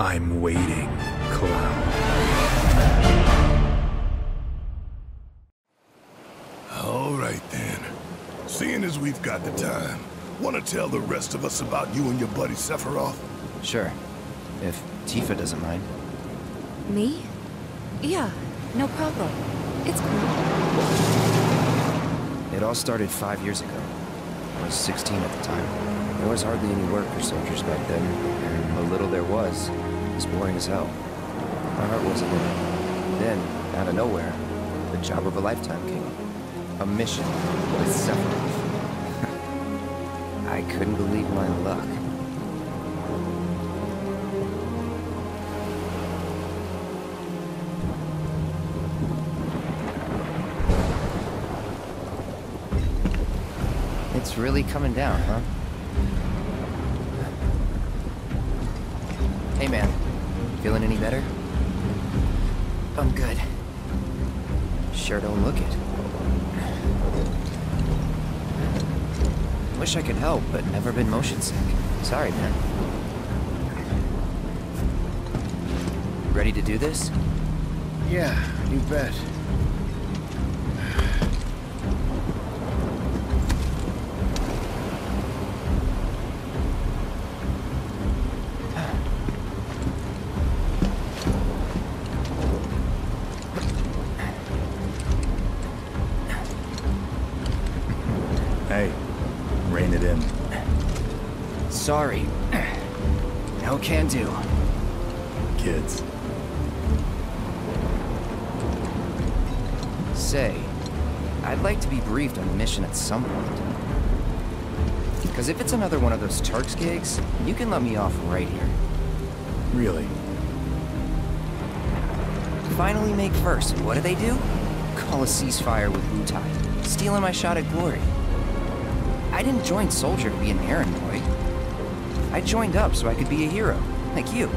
I'm waiting, Cloud. All right then. Seeing as we've got the time, want to tell the rest of us about you and your buddy Sephiroth? Sure. If Tifa doesn't mind. Me? Yeah, no problem. It's cool. It all started 5 years ago. I was 16 at the time. There was hardly any work for soldiers back then, and what little there was, it was boring as hell. My heart wasn't in it. Then, out of nowhere, the job of a lifetime came up. A mission with Sephiroth. I couldn't believe my luck. It's really coming down, huh? Hey man, feeling any better? I'm good. Sure don't look it. Wish I could help, but never been motion sick. Sorry, man. Ready to do this? Yeah, you bet. Sorry. No can do. Kids. Say, I'd like to be briefed on a mission at some point. Because if it's another one of those Turks gigs, you can let me off right here. Really? Finally make first, and what do they do? Call a ceasefire with Wutai, stealing my shot at glory. I didn't join Soldier to be an errand boy. I joined up so I could be a hero, like you.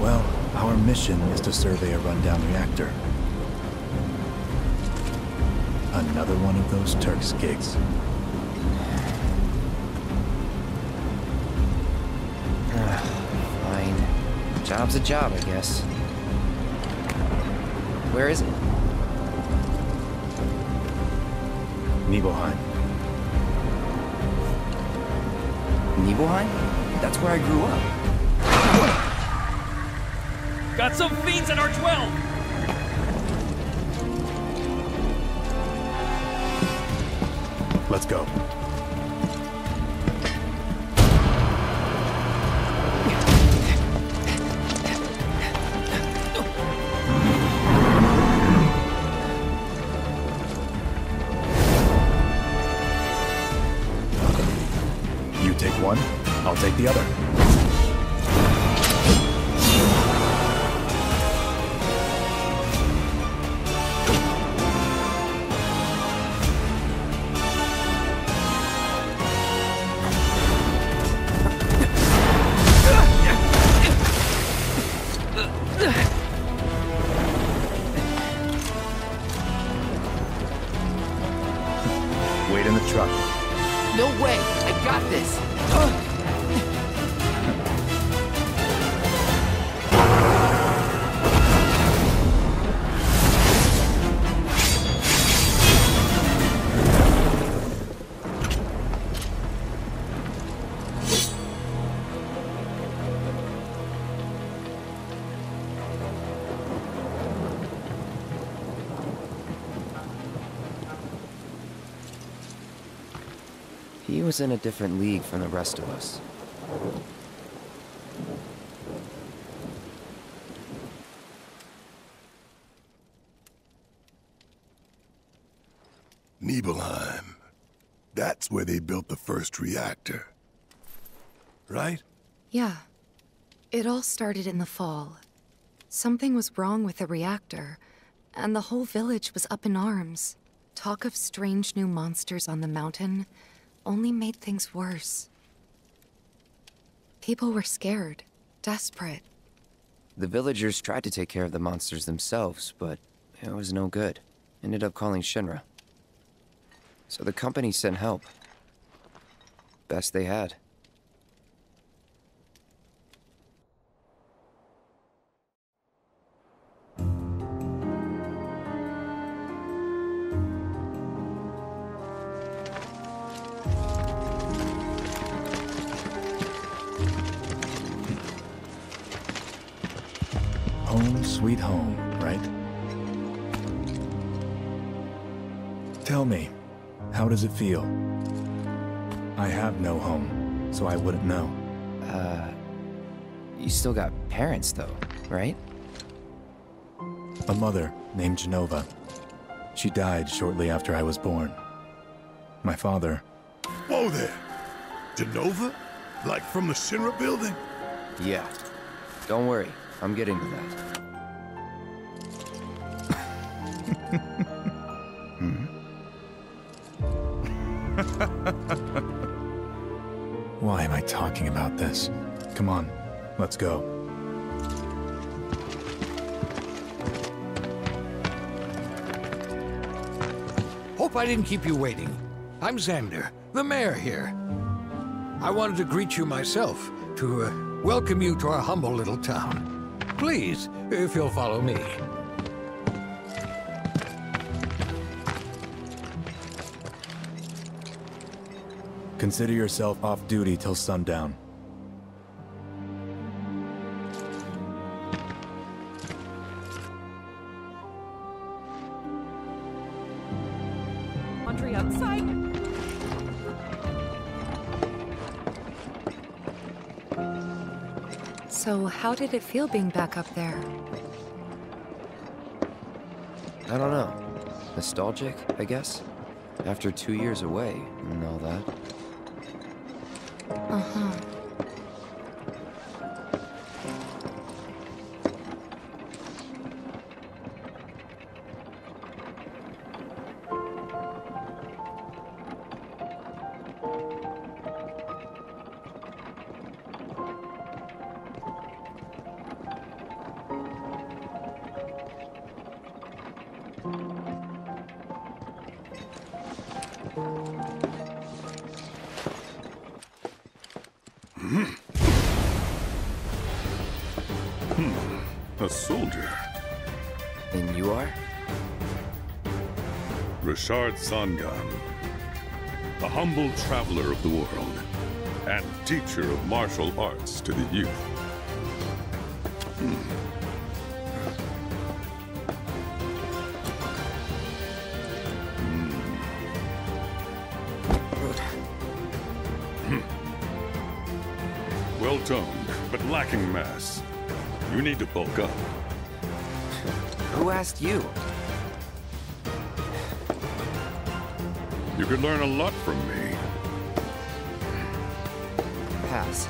Well, our mission is to survey a rundown reactor. Another one of those Turks gigs. Fine. Job's a job, I guess. Where is it? Nibelheim. Nibelheim? That's where I grew up. Got some fiends at our 12! Let's go. I'll take the other. Wait in the truck. No way! I got this! He was in a different league from the rest of us. Nibelheim. That's where they built the first reactor. Right? Yeah. It all started in the fall. Something was wrong with the reactor, and the whole village was up in arms. Talk of strange new monsters on the mountain only made things worse. People were scared, desperate. The villagers tried to take care of the monsters themselves, but it was no good. Ended up calling Shinra. So the company sent help. Best they had. home sweet home, right? Tell me, how does it feel? I have no home, so I wouldn't know. You still got parents though, right? A mother named Jenova. She died shortly after I was born. My father... Whoa there! Jenova? Like from the Shinra building? Yeah. Don't worry, I'm getting to that. Why am I talking about this? Come on, let's go. Hope I didn't keep you waiting. I'm Xander, the mayor here. I wanted to greet you myself, to welcome you to our humble little town. Please, if you'll follow me. Consider yourself off duty till sundown. So, how did it feel being back up there? I don't know. Nostalgic, I guess? After 2 years away and all that. Uh-huh. A soldier. And you are? Richard Sangan, a humble traveler of the world and teacher of martial arts to the youth. Well toned, but lacking mass. You need to bulk up. Who asked you? You could learn a lot from me. Pass.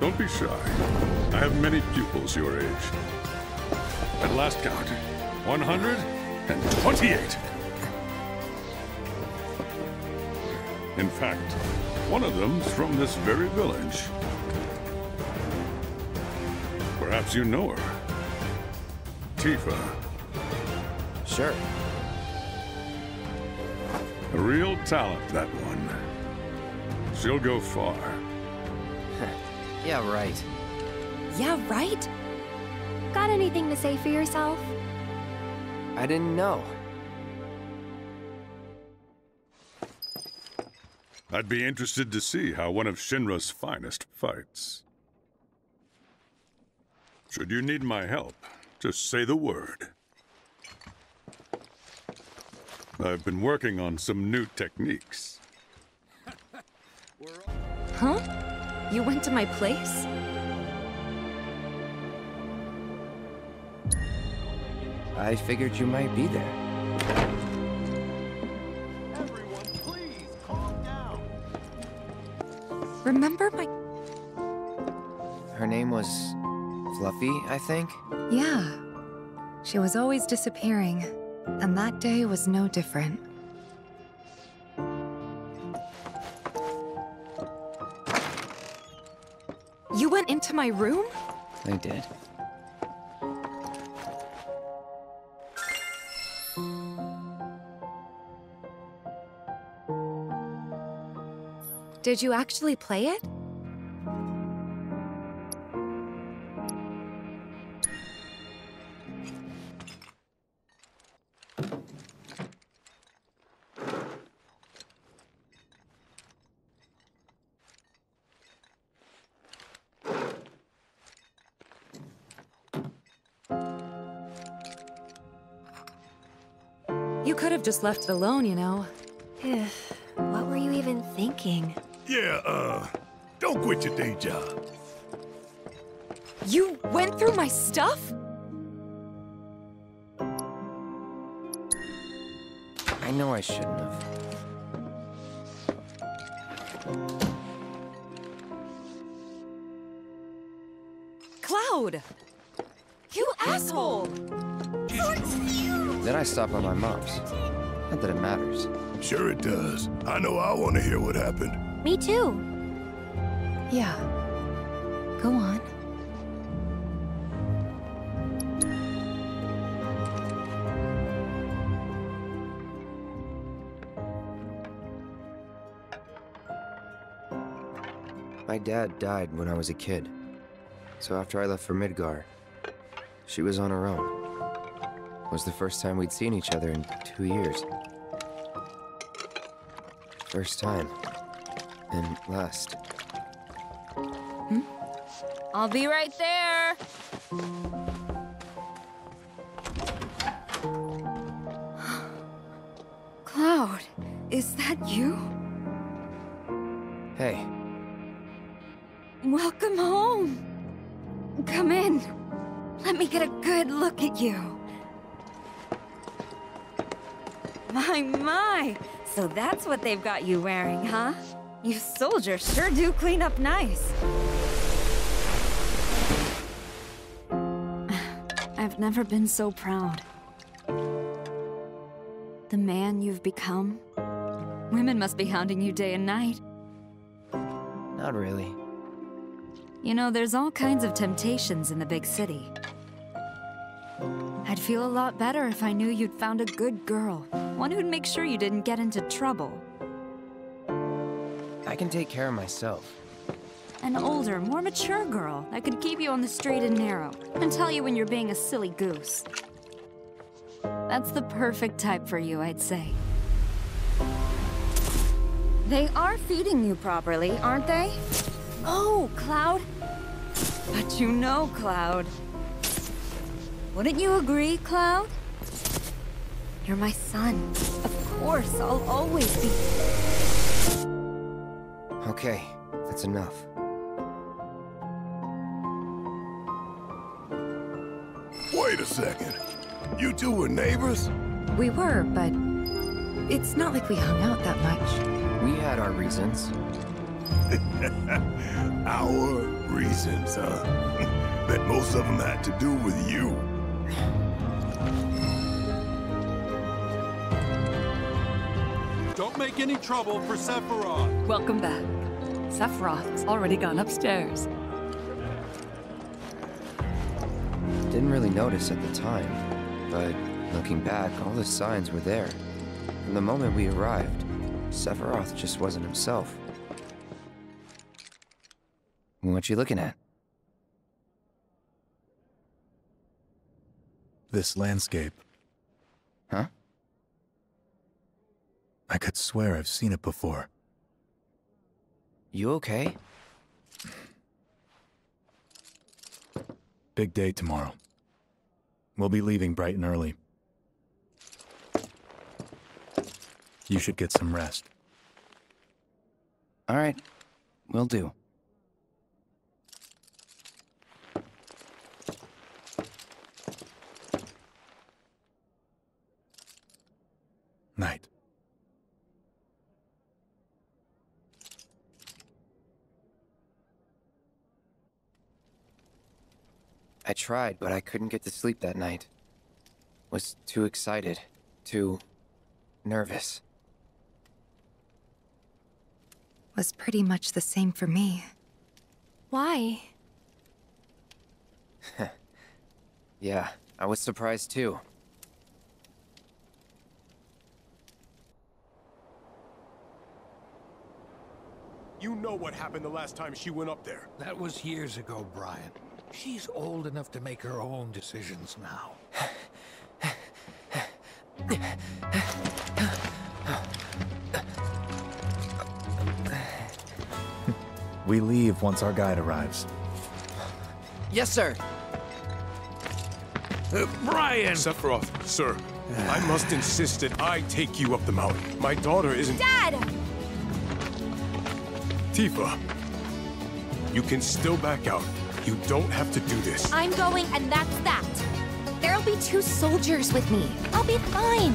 Don't be shy. I have many pupils your age. At last count, 128. In fact, one of them's from this very village. Perhaps you know her. Tifa. Sure. A real talent, that one. She'll go far. Yeah, right. Yeah, right? Got anything to say for yourself? I didn't know. I'd be interested to see how one of Shinra's finest fights. Should you need my help, just say the word. I've been working on some new techniques. Huh? You went to my place? I figured you might be there. Everyone, please calm down. Remember my... Her name was... Fluffy, I think? Yeah. She was always disappearing, and that day was no different. You went into my room? I did. Did you actually play it? You could have just left it alone, you know. What were you even thinking? Yeah, don't quit your day job. You went through my stuff? I know I shouldn't have. Cloud! You asshole! Then I stopped by my mom's. Not that it matters. Sure it does. I know I want to hear what happened. Me too. Yeah. Go on. My dad died when I was a kid. So after I left for Midgar, she was on her own. It was the first time we'd seen each other in 2 years. First time. And last. I'll be right there! Cloud, is that you? Hey. Welcome home! Come in. Let me get a good look at you. My, my! So that's what they've got you wearing, huh? You soldiers sure do clean up nice. I've never been so proud. The man you've become? Women must be hounding you day and night. Not really. You know, there's all kinds of temptations in the big city. I'd feel a lot better if I knew you'd found a good girl. One who'd make sure you didn't get into trouble. I can take care of myself. An older, more mature girl that could keep you on the straight and narrow and tell you when you're being a silly goose. That's the perfect type for you, I'd say. They are feeding you properly, aren't they? Oh, Cloud! But you know, Cloud. Wouldn't you agree, Cloud? You're my son. Of course, I'll always be... Okay, that's enough. Wait a second. You two were neighbors? We were, but it's not like we hung out that much. We had our reasons. Our reasons, huh? Bet most of them had to do with you. Don't make any trouble for Sephiroth. Welcome back. Sephiroth's already gone upstairs. Didn't really notice at the time, but looking back, all the signs were there. From the moment we arrived, Sephiroth just wasn't himself. What you looking at? This landscape. Huh? I could swear I've seen it before. You okay? Big day tomorrow. We'll be leaving bright and early. You should get some rest. All right, will do. Night. I tried, but I couldn't get to sleep that night. Was too excited, too nervous. Was pretty much the same for me. Why? Yeah, I was surprised too. You know what happened the last time she went up there. That was years ago, Brian. She's old enough to make her own decisions now. We leave once our guide arrives. Yes, sir. Brian! Sephiroth, sir. I must insist that I take you up the mountain. My daughter isn't... Dad! Tifa, you can still back out. You don't have to do this. I'm going, and that's that. There'll be two soldiers with me. I'll be fine.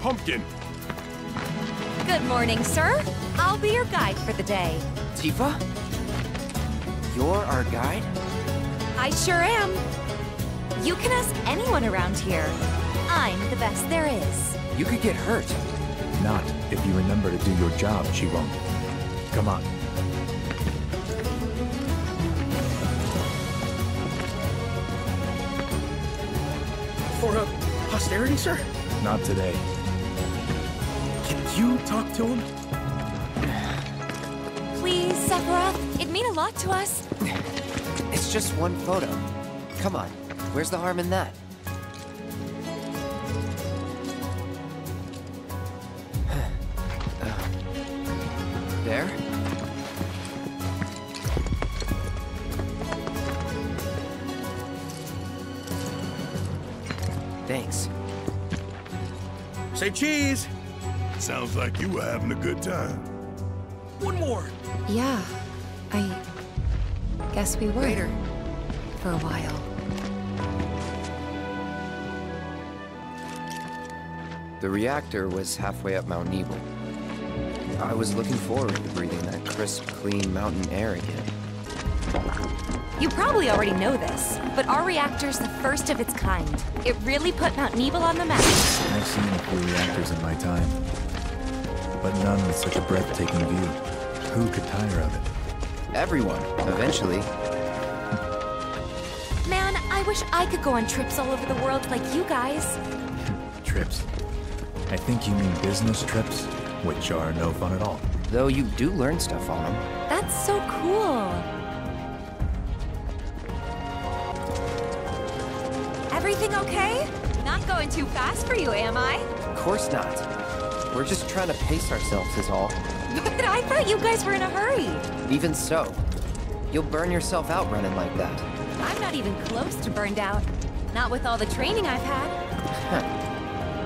Pumpkin! Good morning, sir. I'll be your guide for the day. Tifa? You're our guide? I sure am. You can ask anyone around here. I'm the best there is. You could get hurt. Not if you remember to do your job, she won't. Come on. For a posterity, sir? Not today. Can you talk to him? Please, Sephiroth. It'd mean a lot to us. It's just one photo. Come on. Where's the harm in that? There? Thanks. Say cheese! Sounds like you were having a good time. One more! Yeah, I guess we were. Later. For a while. The reactor was halfway up Mount Nebel. I was looking forward to breathing that crisp, clean mountain air again. You probably already know this, but our reactor's the first of its kind. It really put Mount Nebel on the map. I've seen a few reactors in my time, but none with such a breathtaking view. Who could tire of it? Everyone, eventually. Man, I wish I could go on trips all over the world like you guys. Trips? I think you mean business trips, which are no fun at all. Though you do learn stuff on them. That's so cool. Everything okay? Not going too fast for you, am I? Of course not. We're just trying to pace ourselves is all. But I thought you guys were in a hurry. Even so, you'll burn yourself out running like that. I'm not even close to burned out. Not with all the training I've had.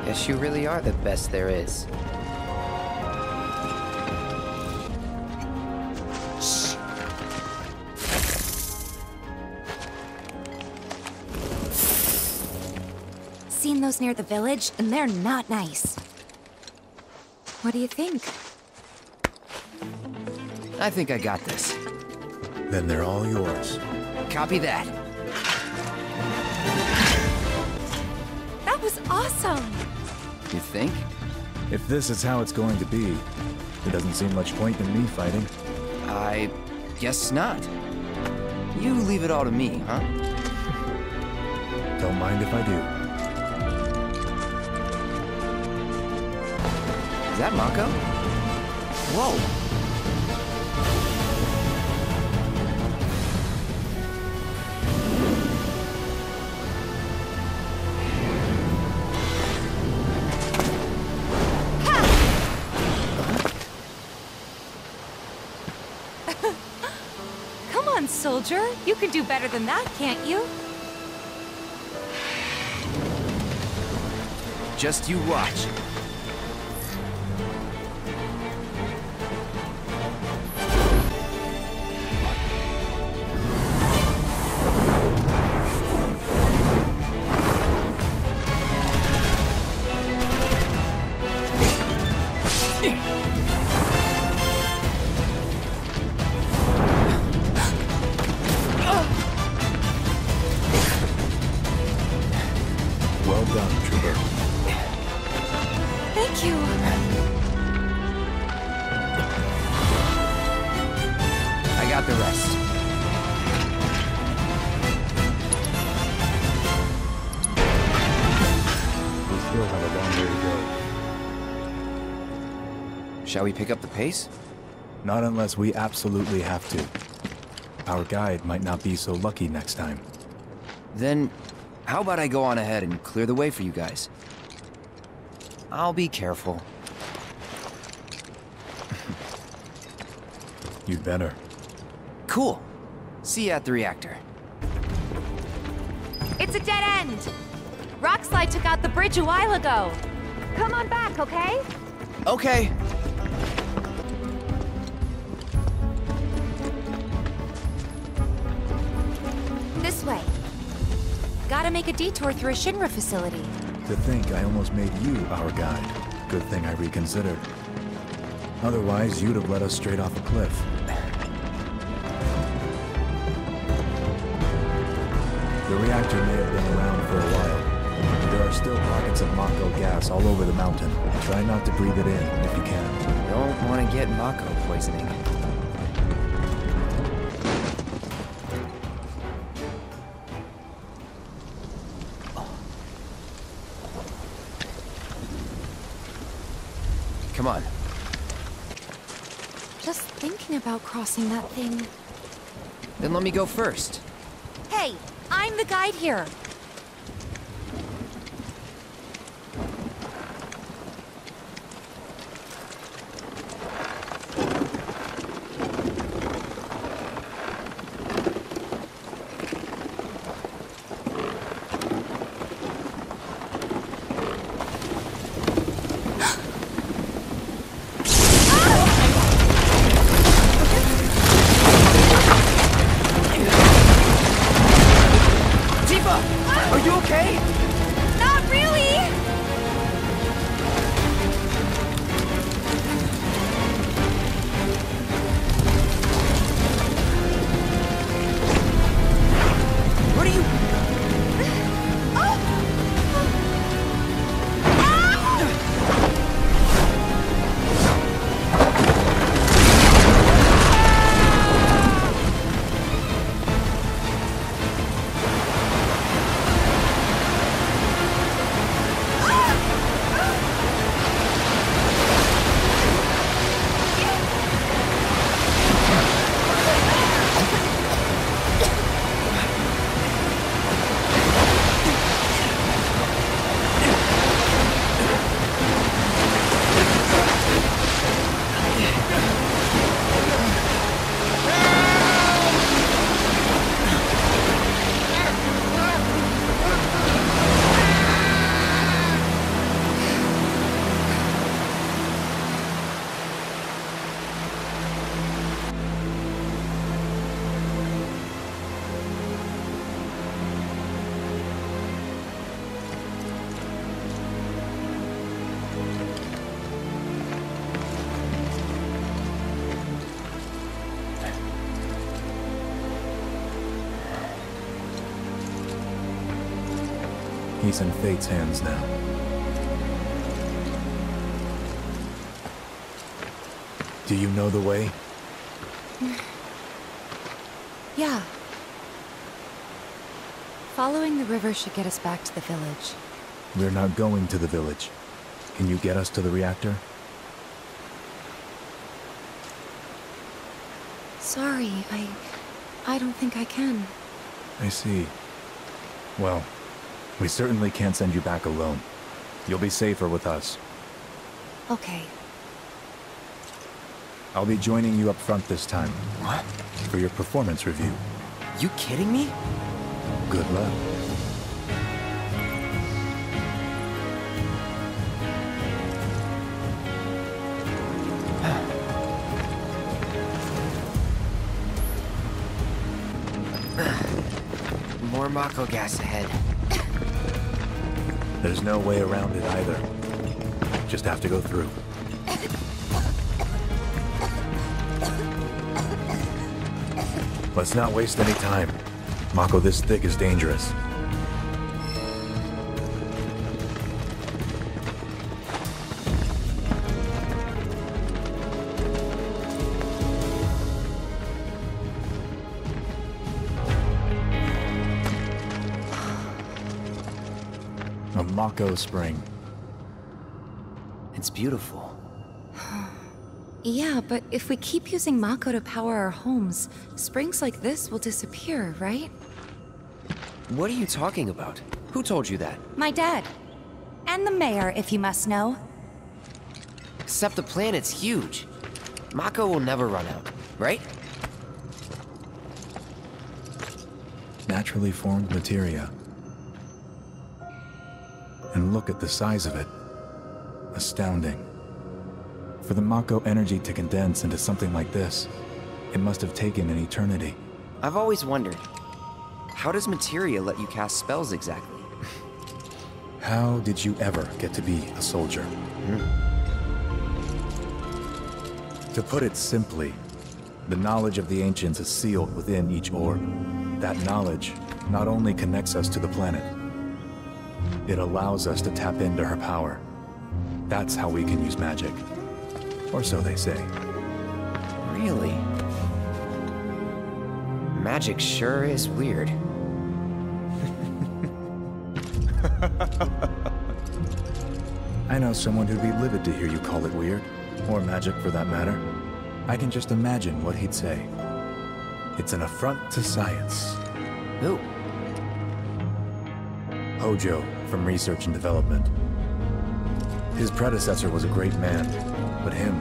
Yes, you really are the best there is. Shh. Seen those near the village, and they're not nice. What do you think? I think I got this. Then they're all yours. Copy that. That was awesome! You think? If this is how it's going to be, it doesn't seem much point in me fighting. I guess not. You leave it all to me, huh? Don't mind if I do. Is that Mako? Whoa! Soldier, you can do better than that, can't you? Just you watch. Shall we pick up the pace? Not unless we absolutely have to. Our guide might not be so lucky next time. Then, how about I go on ahead and clear the way for you guys? I'll be careful. You'd better. Cool. See you at the reactor. It's a dead end! Rockslide took out the bridge a while ago. Come on back, okay? Okay. This way. Gotta make a detour through a Shinra facility. To think I almost made you our guide. Good thing I reconsidered. Otherwise, you'd have led us straight off a cliff. The reactor may have been around for a while. There are still pockets of Mako gas all over the mountain. Try not to breathe it in if you can. Don't want to get Mako poisoning. Come on. Just thinking about crossing that thing. Then let me go first. Hey! I'm the guide here. He's in fate's hands now. Do you know the way? Yeah. Following the river should get us back to the village. We're not going to the village. Can you get us to the reactor? Sorry, I don't think I can. I see. Well... we certainly can't send you back alone. You'll be safer with us. Okay. I'll be joining you up front this time. What? For your performance review. You kidding me? Good luck. More Mako gas ahead. There's no way around it either. Just have to go through. Let's not waste any time. Mako this thick is dangerous. Mako Spring. It's beautiful. Yeah, but if we keep using Mako to power our homes, springs like this will disappear, right? What are you talking about? Who told you that? My dad. And the mayor, if you must know. Except the planet's huge. Mako will never run out, right? Naturally formed materia. and look at the size of it. Astounding. For the Mako energy to condense into something like this, it must have taken an eternity. I've always wondered, how does materia let you cast spells exactly? How did you ever get to be a soldier? To put it simply, the knowledge of the ancients is sealed within each orb. That knowledge not only connects us to the planet, it allows us to tap into her power. That's how we can use magic. Or so they say. Really? Magic sure is weird. I know someone who'd be livid to hear you call it weird. Or magic, for that matter. I can just imagine what he'd say. It's an affront to science. Who? Hojo, from Research and Development. His predecessor was a great man, but him...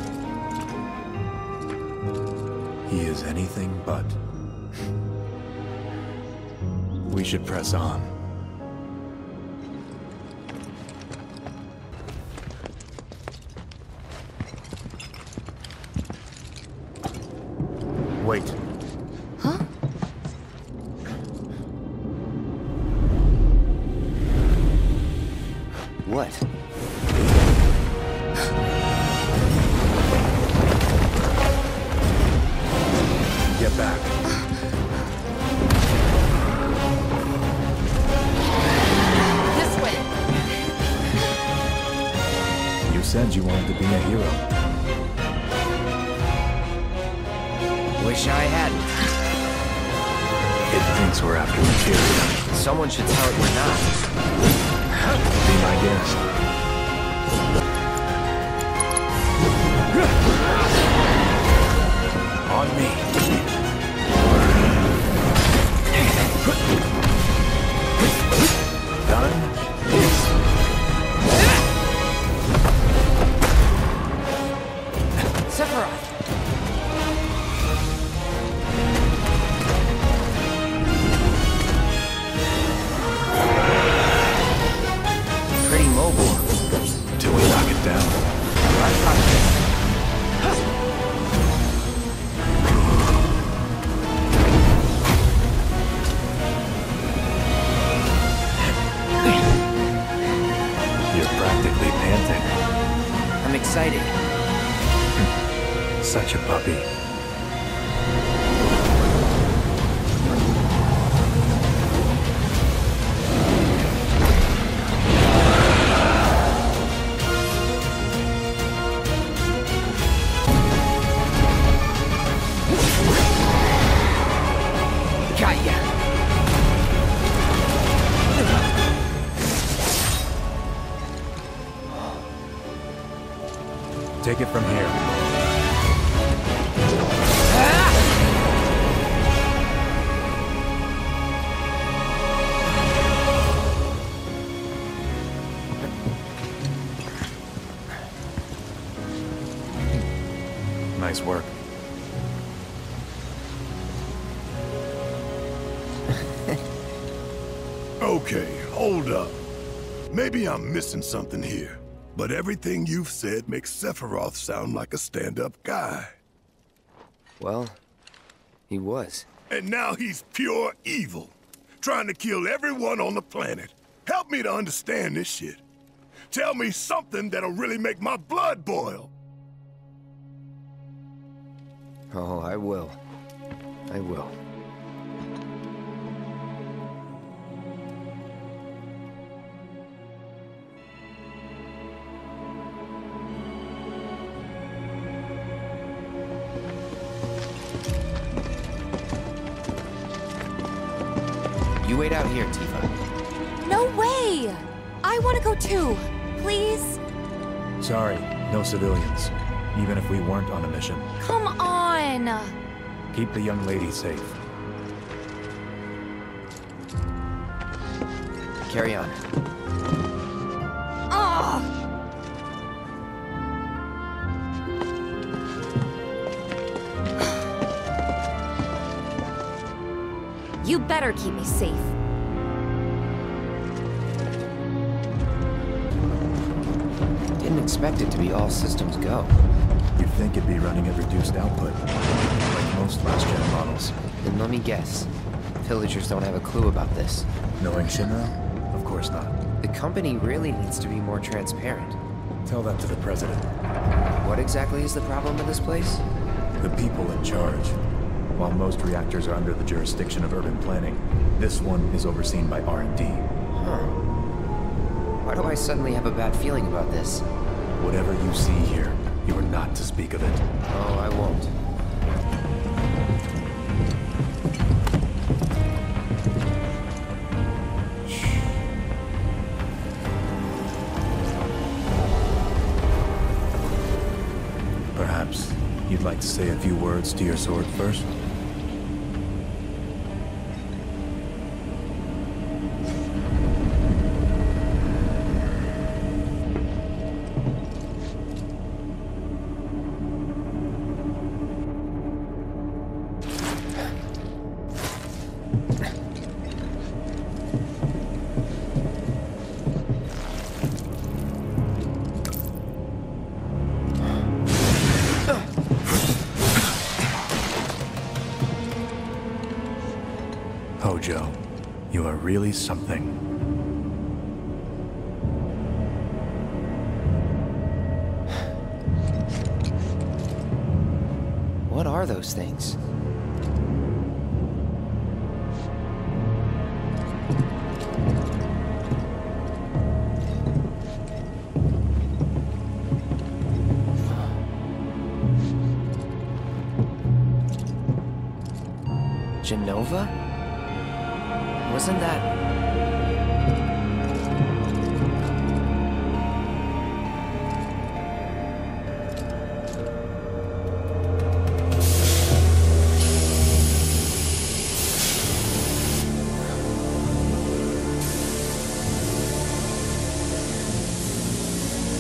he is anything but. We should press on. Wait. Huh? What? You wanted to be a hero. Wish I hadn't. It thinks we're after materia. Someone should tell it we're not. Be my guest. On me. Done. Sephiroth! Pretty mobile. Till we knock it down. Right pocket. You're practically panting. I'm excited. Such a puppy. Take it from here. Nice work. Okay, hold up. Maybe I'm missing something here, but everything you've said makes Sephiroth sound like a stand-up guy. Well, he was. And now he's pure evil, trying to kill everyone on the planet. Help me to understand this shit. Tell me something that'll really make my blood boil. Oh, I will. I will. You wait out here, Tifa. No way! I want to go too. Please? Sorry, no civilians. Even if we weren't on a mission. Come on! Keep the young lady safe. Carry on. Ah! You better keep me safe. expect it to be all systems go. You'd think it'd be running at reduced output, like most last-gen models. Then let me guess. Villagers don't have a clue about this. Knowing Shinra? Of course not. The company really needs to be more transparent. Tell that to the president. What exactly is the problem with this place? The people in charge. While most reactors are under the jurisdiction of urban planning, this one is overseen by R&D. Huh. Why do I suddenly have a bad feeling about this? Whatever you see here, you are not to speak of it. Oh, I won't. You'd like to say a few words to your sword first? Hojo, you are really something. What are those things? Jenova? Wasn't that...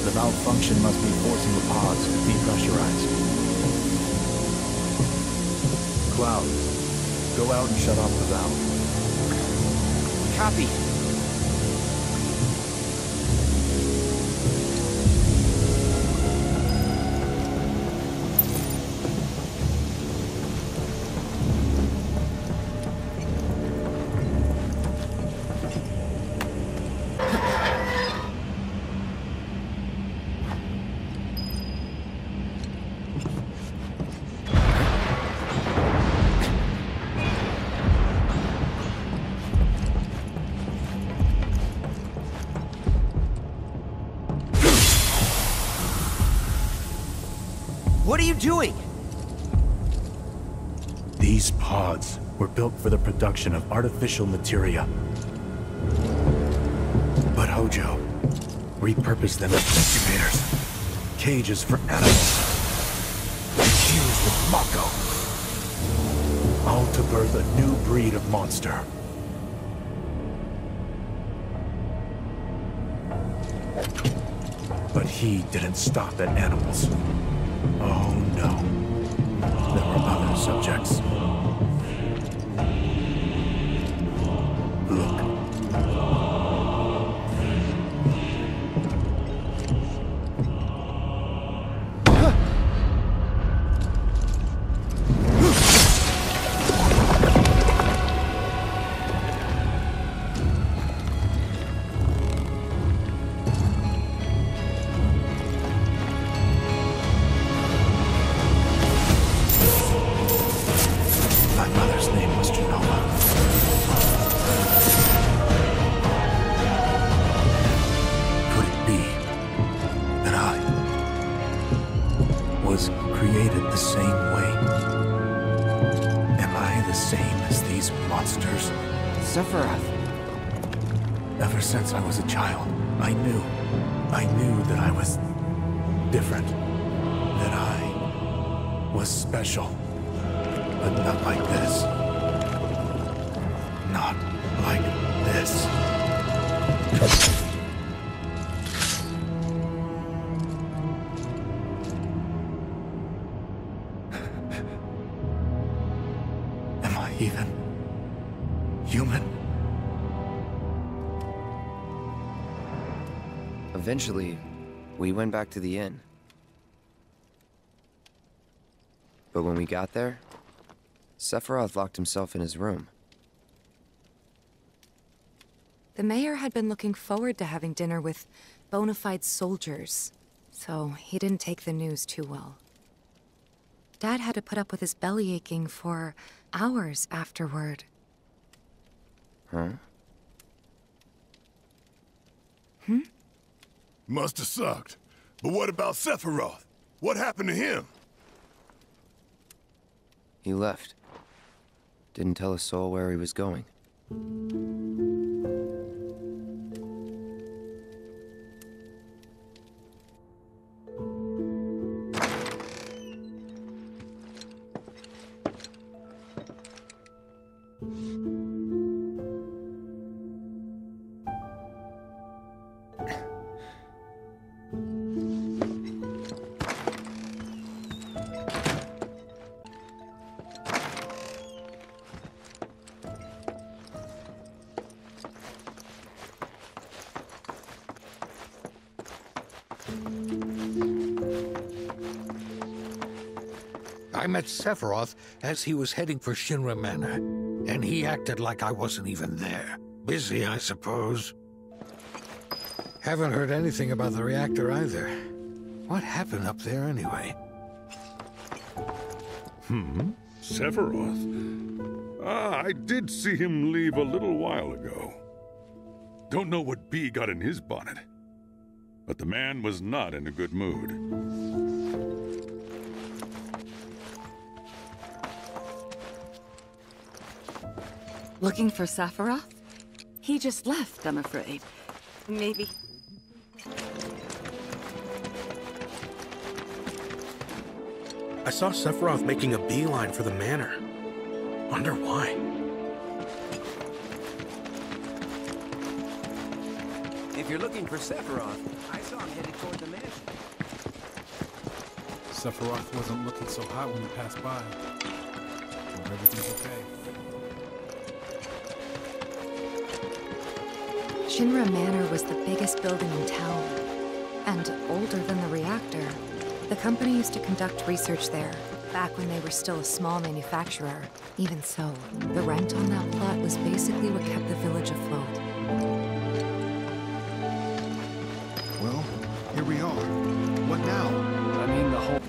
The malfunction must be forcing the pods to depressurize. Cloud, go out and shut off the valve. Copy. What are you doing? These pods were built for the production of artificial materia. But Hojo repurposed them as incubators, cages for animals, fused with Mako, all to birth a new breed of monster. But he didn't stop at animals. Oh no, there were other subjects. Sephiroth. Ever since I was a child, I knew that I was different, that I was special, but not like this. Not like this. Am I even human? Eventually, We went back to the inn. But when we got there, Sephiroth locked himself in his room. The mayor had been looking forward to having dinner with bona fide soldiers, so he didn't take the news too well. Dad had to put up with his belly aching for hours afterward. Huh? Hmm? Must have sucked. But what about Sephiroth? What happened to him? He left. Didn't tell a soul where he was going. I met Sephiroth as he was heading for Shinra Manor, and he acted like I wasn't even there. Busy, I suppose. Haven't heard anything about the reactor either. What happened up there anyway? Hmm? Sephiroth? Ah, I did see him leave a little while ago. Don't know what B got in his bonnet, but the man was not in a good mood. Looking for Sephiroth? He just left, I'm afraid. Maybe... I saw Sephiroth making a beeline for the manor. Wonder why. If you're looking for Sephiroth, I saw him headed toward the mansion. Sephiroth wasn't looking so hot when he passed by. Hope everything's okay. Shinra Manor was the biggest building in town, and older than the reactor. The company used to conduct research there, back when they were still a small manufacturer. Even so, the rent on that plot was basically what kept the village afloat. Well, here we are. What now? I mean, the whole...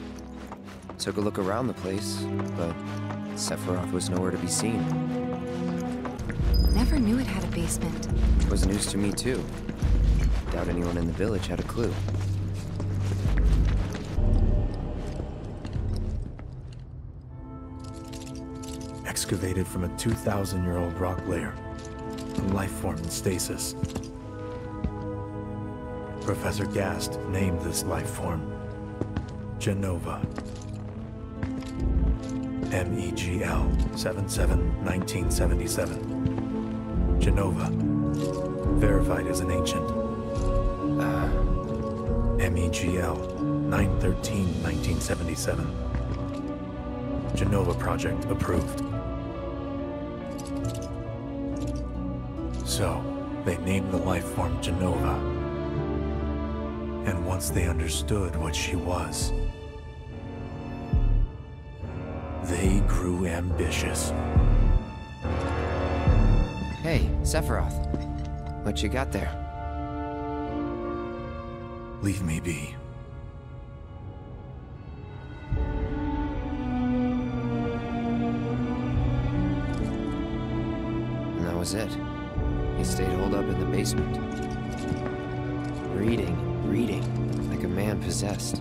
Took a look around the place, but Sephiroth was nowhere to be seen. Never knew it had a basement. It was news to me, too. Doubt anyone in the village had a clue. Excavated from a 2,000-year-old rock layer. A life form in stasis. Professor Gast named this life form Jenova. MEGL 77-1977. Jenova, verified as an ancient. MEGL 9/13/1977. Jenova project approved. So, they named the life form Jenova. And once they understood what she was, they grew ambitious. Hey, Sephiroth. What you got there? Leave me be. And that was it. He stayed holed up in the basement. Reading, like a man possessed.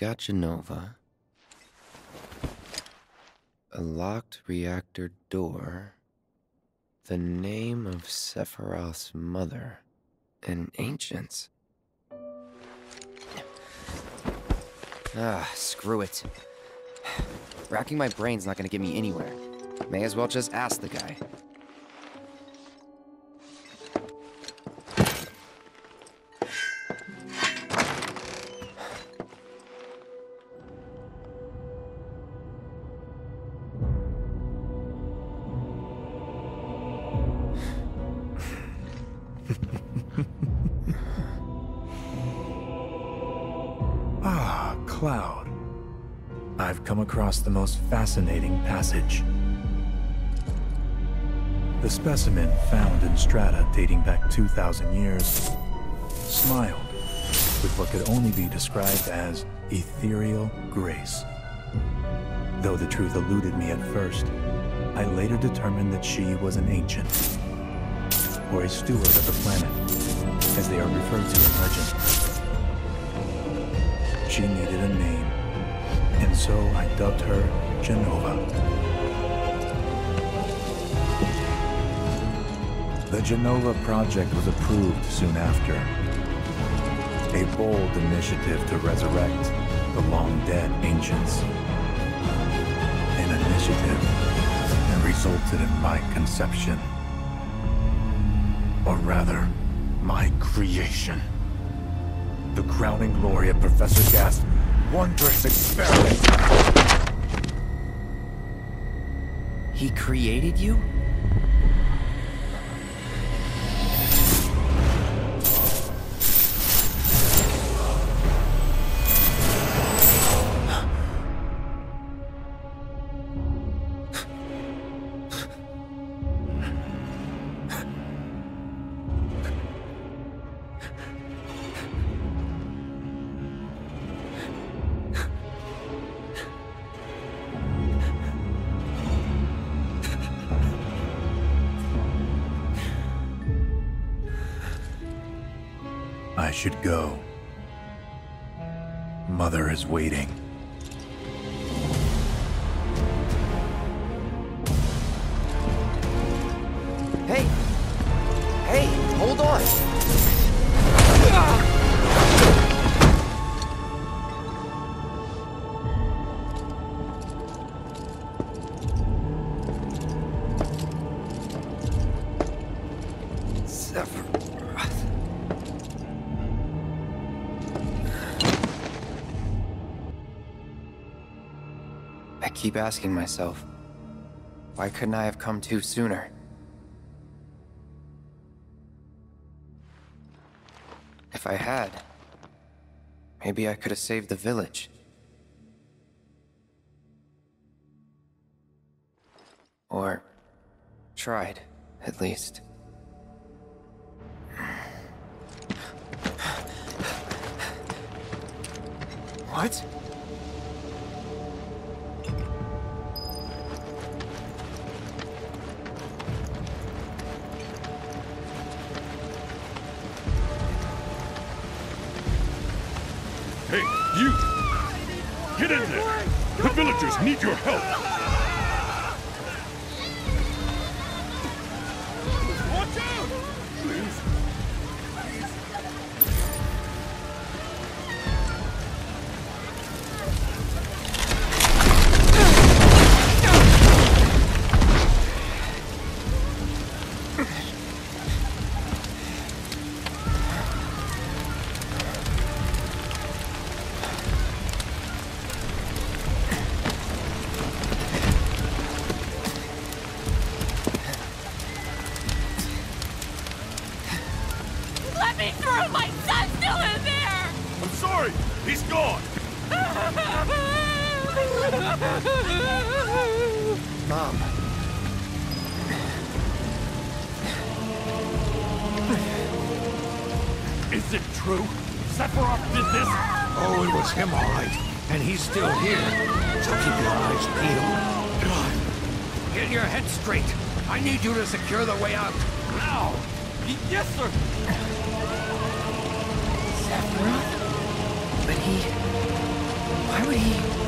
Got Jenova, a locked reactor door, the name of Sephiroth's mother, and ancients. Ah, screw it. Racking my brain's not gonna get me anywhere. May as well just ask the guy. Cloud, I've come across the most fascinating passage. The specimen found in strata dating back 2,000 years smiled with what could only be described as ethereal grace. Though the truth eluded me at first, I later determined that she was an ancient, or a steward of the planet, as they are referred to in legend. She needed a name, and so I dubbed her Jenova. The Jenova project was approved soon after. A bold initiative to resurrect the long-dead ancients. An initiative that resulted in my conception. Or rather, my creation. The crowning glory of Professor Gast's wondrous experiment! He created you? I should go. Mother is waiting. Hey! Hey, hold on! Sephiroth. I keep asking myself, why couldn't I have come to sooner? If I had, maybe I could have saved the village. Or tried, at least. What? Hey, you! Get in there! The villagers need your help! Watch out! Please. He's gone! Mom. Is it true? Sephiroth did this? Oh, it was him, all right. And he's still here. So keep your eyes peeled. God. Get your head straight. I need you to secure the way out. Now! Yes, sir! Sephiroth? But he... why would he...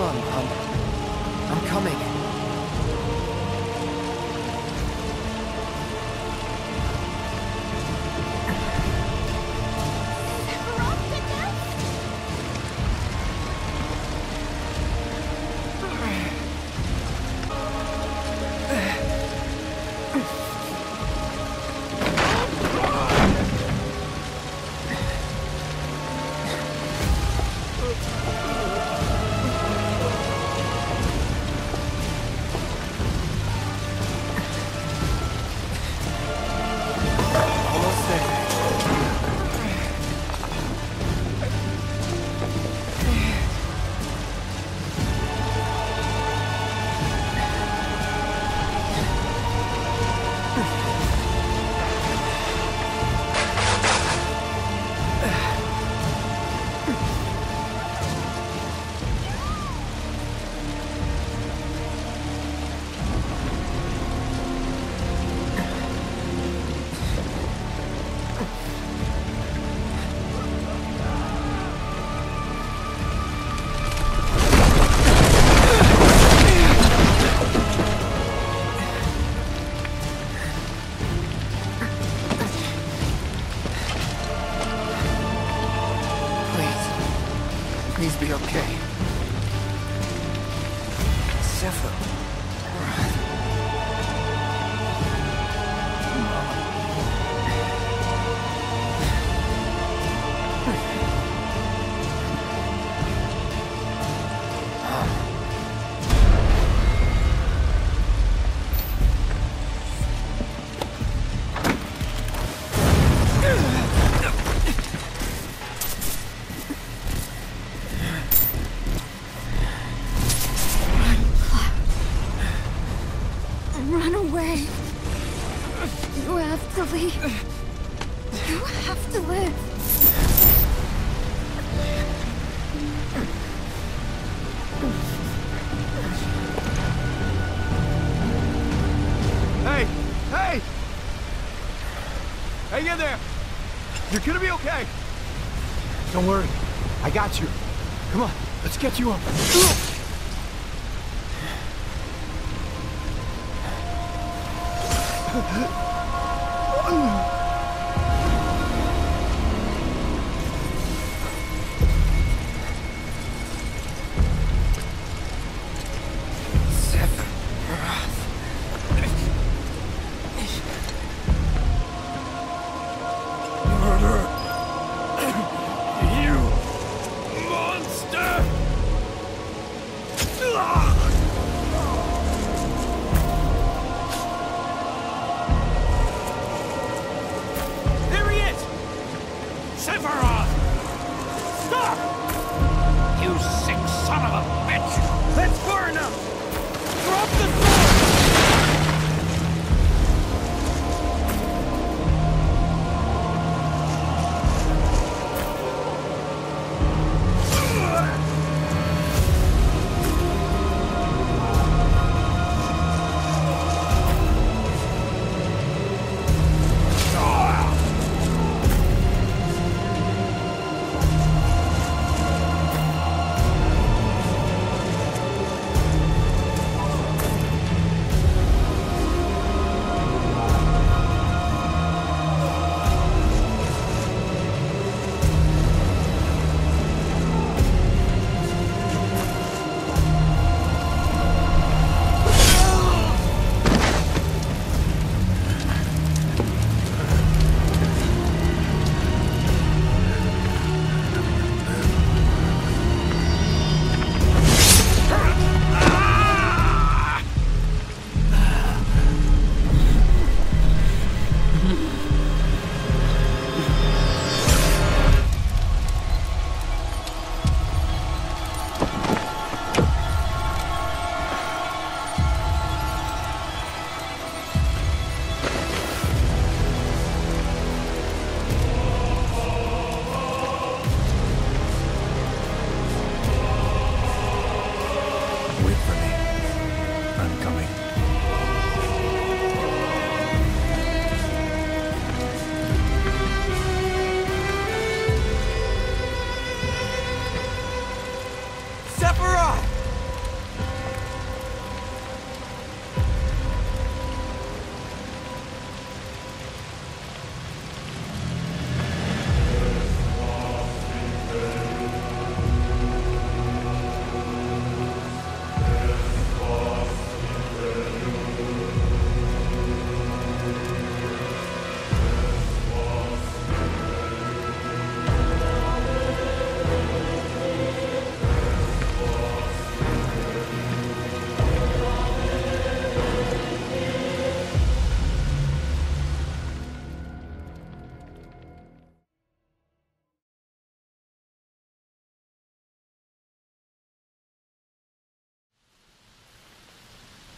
Hold on, I'm coming. You're gonna be okay! Don't worry. I got you. Come on, let's get you up.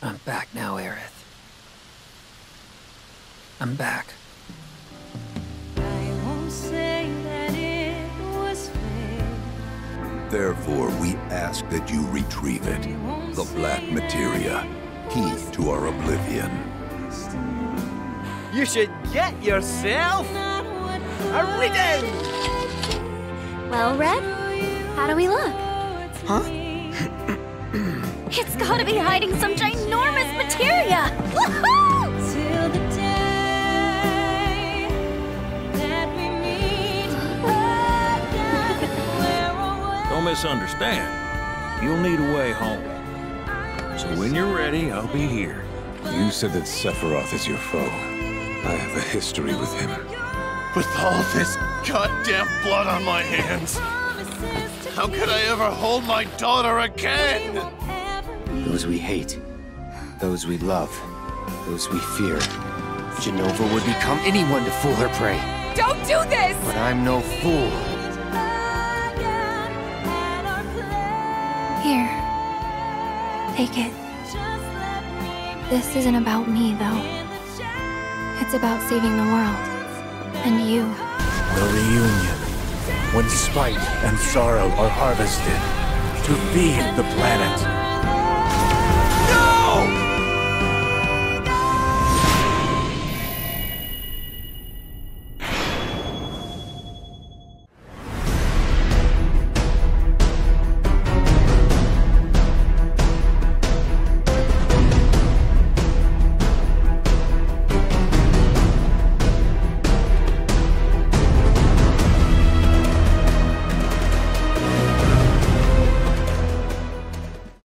I'm back now, Aerith. I'm back. I won't say that it was fair. Therefore, we ask that you retrieve it, the black materia, key to our oblivion. You should get yourself a ribbon! Well, Red, how do we look? Huh? It's gotta be hiding some ginormous materia! Woohoo! Till the day that we meet again. Don't misunderstand. You'll need a way home. So when you're ready, I'll be here. You said that Sephiroth is your foe. I have a history with him. With all this goddamn blood on my hands, how could I ever hold my daughter again? Those we hate, those we love, those we fear. Jenova would become anyone to fool her prey. Don't do this! But I'm no fool. Here. Take it. This isn't about me, though. It's about saving the world. And you. The reunion. When spite and sorrow are harvested to feed the planet.